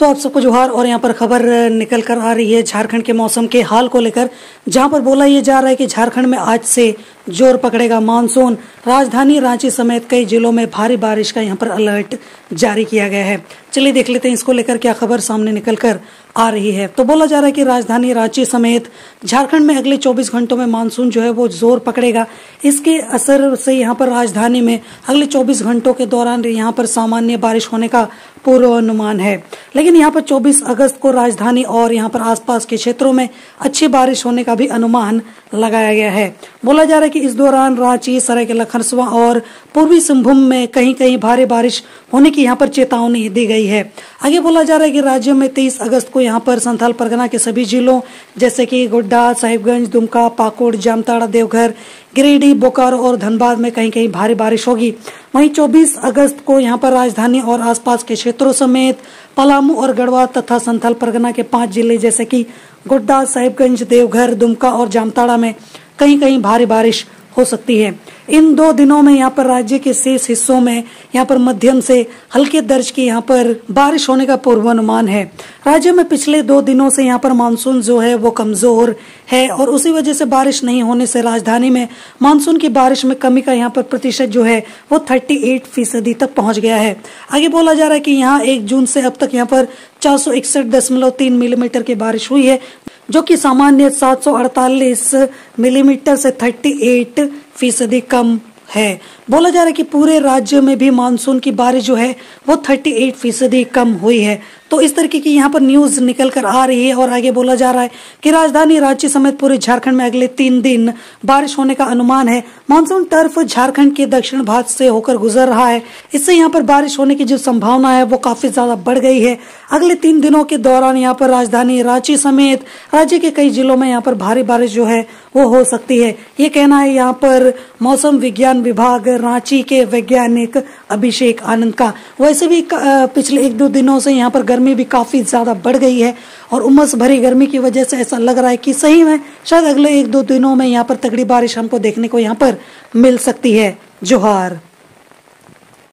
तो आप सबको जोहार। और यहाँ पर खबर निकल कर आ रही है झारखंड के मौसम के हाल को लेकर, जहाँ पर बोला ये जा रहा है कि झारखंड में आज से जोर पकड़ेगा मानसून। राजधानी रांची समेत कई जिलों में भारी बारिश का यहाँ पर अलर्ट जारी किया गया है। चलिए देख लेते हैं इसको लेकर क्या खबर सामने निकल कर आ रही है। तो बोला जा रहा है कि राजधानी रांची समेत झारखंड में अगले 24 घंटों में मानसून जो है वो जोर पकड़ेगा। इसके असर से यहाँ पर राजधानी में अगले 24 घंटों के दौरान यहाँ पर सामान्य बारिश होने का पूर्वानुमान है, लेकिन यहाँ पर 24 अगस्त को राजधानी और यहाँ पर आसपास के क्षेत्रों में अच्छी बारिश होने का भी अनुमान लगाया गया है। बोला जा रहा है कि इस दौरान रांची, सरायकेला खरसुआ और पूर्वी सिंहभूम में कहीं कहीं भारी बारिश होने की यहाँ पर चेतावनी दी गई है। आगे बोला जा रहा है कि राज्य में 23 अगस्त को यहाँ पर संथाल परगना के सभी जिलों जैसे कि गोड्डा, साहिबगंज, दुमका, पाकुड़, जामताड़ा, देवघर, गिरिडीह, बोकारो और धनबाद में कहीं कहीं भारी बारिश होगी। वहीं 24 अगस्त को यहाँ पर राजधानी और आसपास के क्षेत्रों समेत पलामू और गढ़वा तथा संथाल परगना के 5 जिले जैसे कि गोड्डा, साहिबगंज, देवघर, दुमका और जामताड़ा में कहीं कहीं भारी बारिश हो सकती है। इन 2 दिनों में यहाँ पर राज्य के शेष हिस्सों में यहाँ पर मध्यम से हल्के दर्ज की यहाँ पर बारिश होने का पूर्वानुमान है। राज्य में पिछले 2 दिनों से यहाँ पर मानसून जो है वो कमजोर है और उसी वजह से बारिश नहीं होने से राजधानी में मानसून की बारिश में कमी का यहाँ पर प्रतिशत जो है वो 38% तक पहुँच गया है। आगे बोला जा रहा है कि यहाँ 1 जून से अब तक यहाँ पर 461.3 मिलीमीटर की बारिश हुई है, जो कि सामान्य 748 मिलीमीटर से 38% कम है। बोला जा रहा है कि पूरे राज्य में भी मानसून की बारिश जो है वो 38% कम हुई है। तो इस तरीके की यहाँ पर न्यूज निकल कर आ रही है। और आगे बोला जा रहा है कि राजधानी रांची समेत पूरे झारखंड में अगले 3 दिन बारिश होने का अनुमान है। मानसून टर्फ झारखंड के दक्षिण भाग से होकर गुजर रहा है, इससे यहाँ पर बारिश होने की जो संभावना है वो काफी ज्यादा बढ़ गई है। अगले 3 दिनों के दौरान यहाँ पर राजधानी रांची समेत राज्य के कई जिलों में यहाँ पर भारी बारिश जो है वो हो सकती है। ये कहना है यहाँ पर मौसम विज्ञान विभाग रांची के वैज्ञानिक अभिषेक आनंद का। वैसे भी पिछले 1-2 दिनों से यहाँ पर गर्मी भी काफी ज्यादा बढ़ गई है और उमस भरी गर्मी की वजह से ऐसा लग रहा है कि सही में शायद अगले 1-2 दिनों में यहाँ पर तगड़ी बारिश हमको देखने को यहाँ पर मिल सकती है। जोहार।